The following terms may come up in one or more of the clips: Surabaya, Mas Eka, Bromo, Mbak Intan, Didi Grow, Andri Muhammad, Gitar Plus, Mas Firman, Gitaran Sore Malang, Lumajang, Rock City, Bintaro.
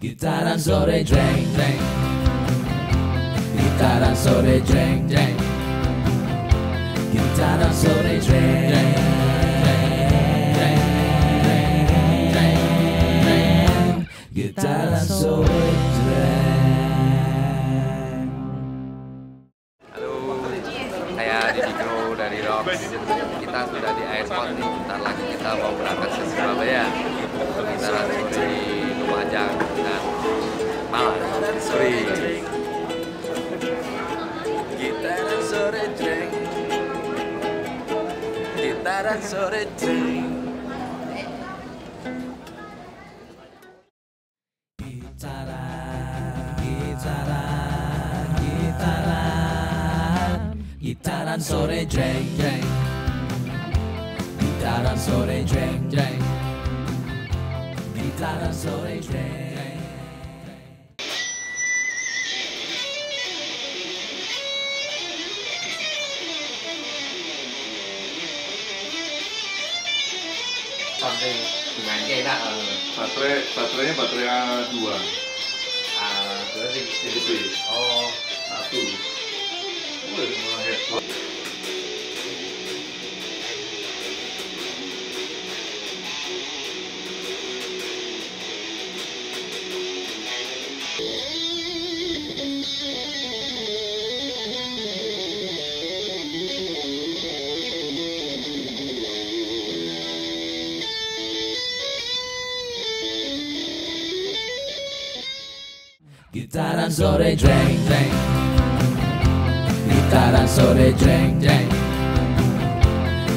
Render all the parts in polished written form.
Gitaran sore jreng jreng, gitaran sore jreng jreng, gitaran sore jreng jreng jreng jreng jreng, gitaran sore jreng. Halo, saya Didi Grow dari Rock City. Kita sudah di airport nih, bentar lagi kita mau berangkat ke Surabaya. Kita langsung di Lumajang dan Malang. Sorry. Gitaran sore jreng, gitaran sore jreng, gitaran, gitaran, gitaran, gitaran sore jreng jreng, gitaran sore jreng jreng. Gitaran sore jreng. Baterai gimana enak? Baterainya baterai A2. A2 sih. Oh, satu. Mulai headphone. Gitaran sore jreng jreng, gitaran sore jreng jreng,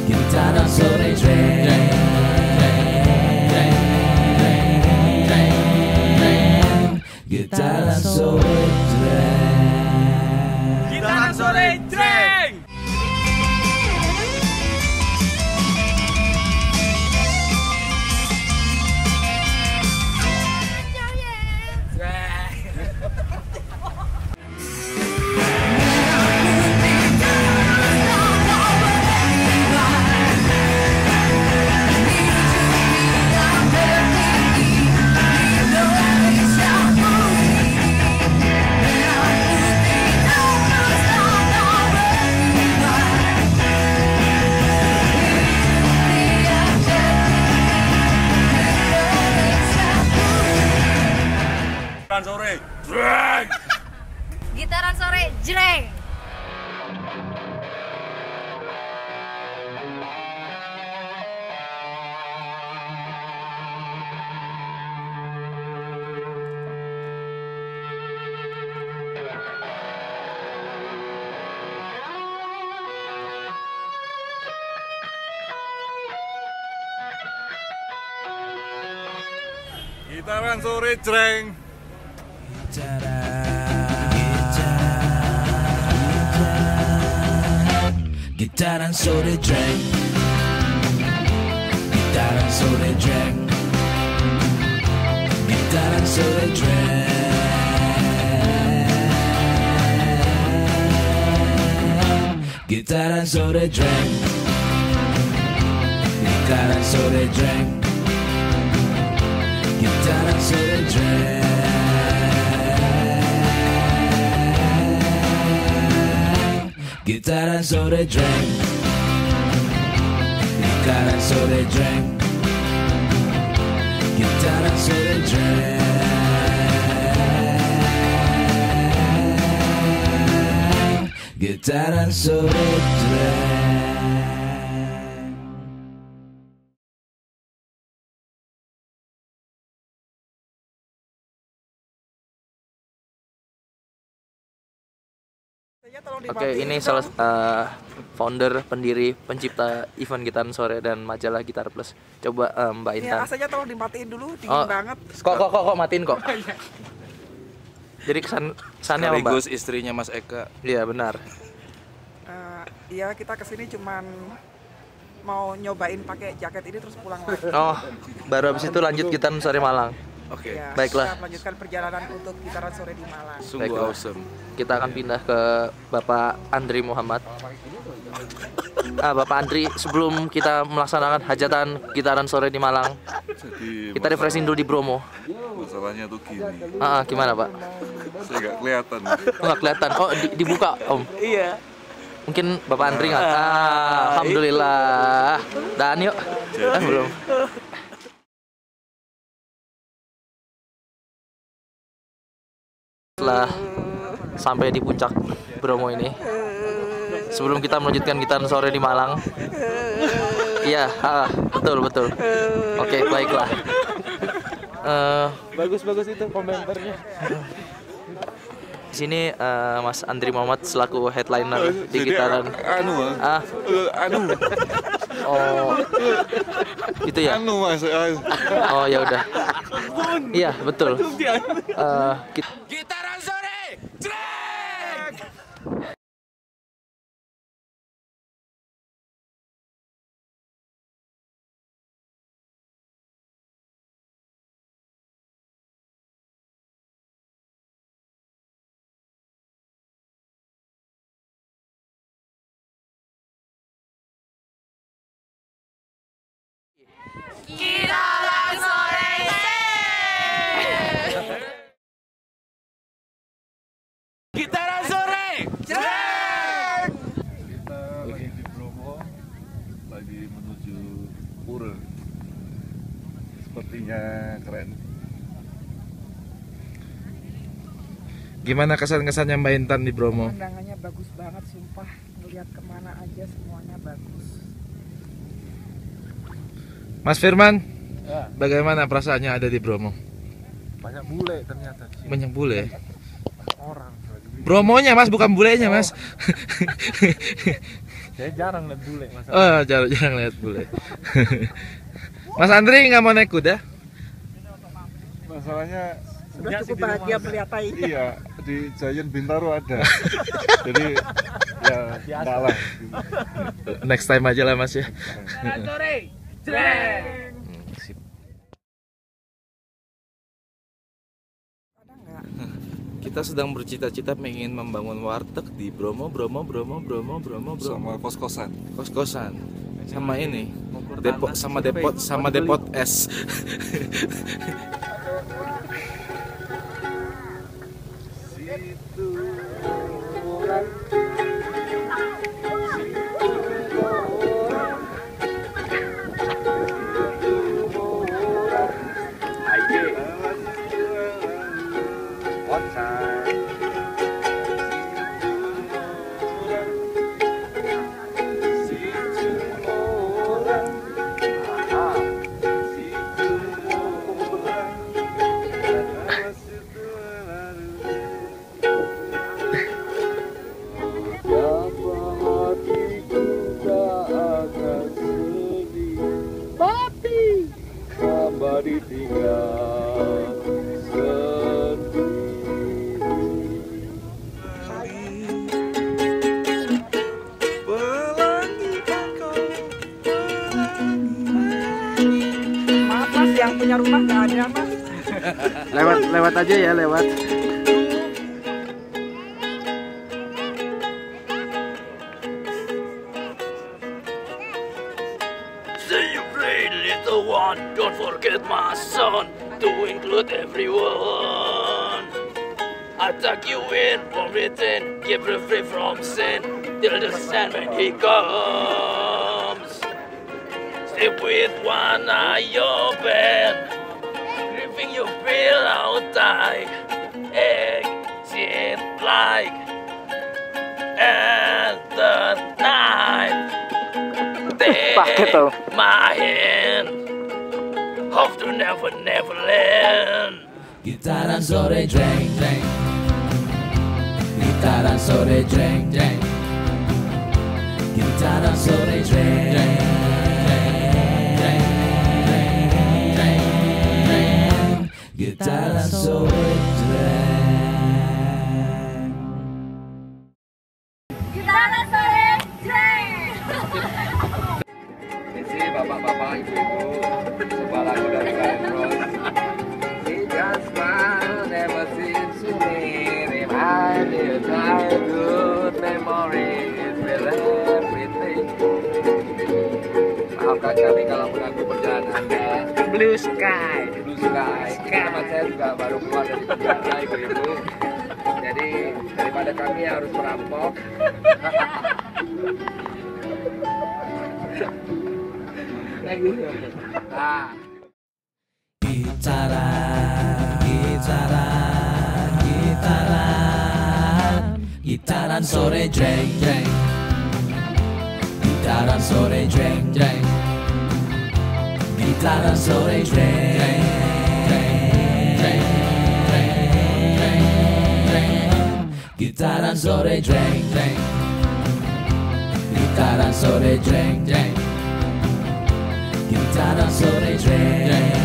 gitaran sore jreng jreng jreng jreng jreng, gitaran sore jreng, gitaran sore jreng. Sore jreng, gitaran sore jreng. Gitaran sore jreng. Gitaran sore jreng, gitaran sore jreng, gitaran sore jreng, gitaran sore jreng, gitaran sore jreng, gitaran sore jreng. Gitaran sore jreng, gitaran sore jreng, gitaran sore jreng, gitaran sore jreng. Oke, ini salah founder, pendiri, pencipta event Gitaran Sore dan majalah Gitar Plus. Coba Mbak Intan. Ya, rasanya tolong dimatiin dulu, dingin banget. Kok matiin kok. Jadi kesannya Mbak. Sekaligus istrinya Mas Eka. Iya, benar. Iya, kita kesini cuman mau nyobain pakai jaket ini terus pulang lagi. Oh, baru habis itu lanjut Gitaran Sore Malang. Oke, ya, baiklah. Kita lanjutkan perjalanan untuk Gitaran Sore di Malang. Sungguh awesome. Kita akan pindah ke Bapak Andri Muhammad. Bapak Andri, sebelum kita melaksanakan hajatan gitaran sore di Malang, jadi, kita refreshing dulu di Bromo. Masalahnya tuh gini. Gimana Pak? Saya nggak kelihatan. Nggak kelihatan. Oh, dibuka Om. Iya. Mungkin Bapak Andri nggak. Alhamdulillah. Dan yuk. Belum. Setelah sampai di puncak Bromo ini, sebelum kita melanjutkan gitaran sore di Malang. Iya, betul. Oke, baiklah. Bagus itu komentarnya. Di sini Mas Andri Muhammad selaku headliner di gitaran. Oh, itu ya. Oh ya udah. Iya betul. Gitaran sore. Gitaran sore. Gitaran sore. Kita lagi di Bromo, lagi menuju pura. Sepertinya keren. Gimana kesan-kesannya Mbak Intan di Bromo? Pemandangannya bagus banget, sumpah. Melihat kemana aja semuanya bagus. Mas Firman, ya. Bagaimana perasaannya ada di Bromo? Banyak bule ternyata. Banyak bule. Orang. Bromonya Mas, bukan bulenya Mas. Saya jarang lihat bule Mas. Oh, jarang lihat bule. Mas Andri nggak mau naik kuda? Masalahnya sudah cukup bahagia melihatnya. Iya, di Giant Bintaro ada. Jadi ya enggak lah. Next time aja lah Mas ya. Kita sedang bercita-cita ingin membangun warteg di Bromo sama kos-kosan sama ini Depot sama Depot es. Yang punya rumah nggak ada Mas. lewat aja ya, lewat. Say you pray, little one. Don't forget my son to include everyone. Attack you in from within, keep free from sin till the sandman he comes. With one eye open, gripping your pillow tight, exit like at the night. Take my hand, hope to never end. Gitaran sore jreng jreng, gitaran sore jreng jreng, gitaran sore jreng jreng. Gitaran sore jreng. Gitaran sore jreng. Ini bapak-bapak, ibu-ibu, sebuah lagu dari Gitar Plus. It just fun, never seems to me. Remind me of childhood memories with everything. Blue Sky. Blue Sky. Teman saya juga baru keluar dari penjara, ibu-ibu. Jadi daripada kami harus merampok. Gitaran sore jeng jeng. Gitaran sore jeng jeng. Gitaran sore jeng jeng. Gitaran sore jeng jeng. Gitaran sore jeng jeng. Gitaran sore jeng jeng.